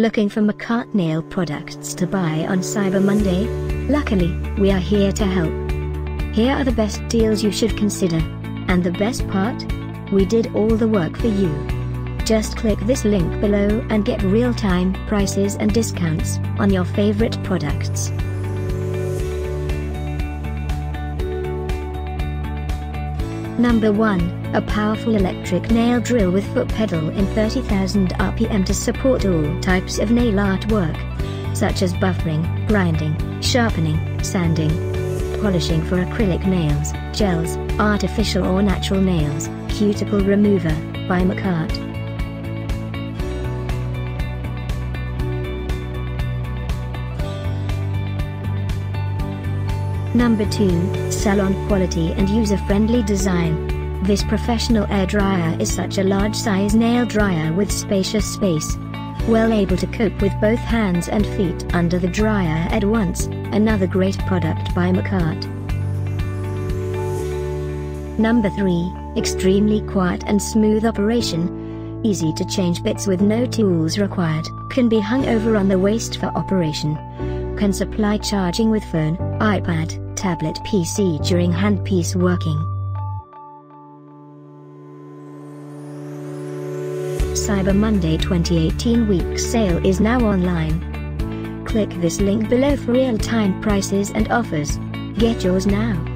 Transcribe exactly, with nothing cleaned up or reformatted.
Looking for Makartt nail products to buy on Cyber Monday? Luckily, we are here to help. Here are the best deals you should consider. And the best part? We did all the work for you. Just click this link below and get real-time prices and discounts on your favorite products. Number one, a powerful electric nail drill with foot pedal in thirty thousand R P M to support all types of nail art work, such as buffering, grinding, sharpening, sanding, polishing for acrylic nails, gels, artificial or natural nails, cuticle remover, by Makartt. Number two, salon quality and user-friendly design. This professional air dryer is such a large-size nail dryer with spacious space. Well able to cope with both hands and feet under the dryer at once, another great product by Makartt. Number three, extremely quiet and smooth operation. Easy to change bits with no tools required, can be hung over on the waist for operation. Can supply charging with phone, iPad, tablet, P C during handpiece working. Cyber Monday twenty eighteen week sale is now online. Click this link below for real-time prices and offers. Get yours now.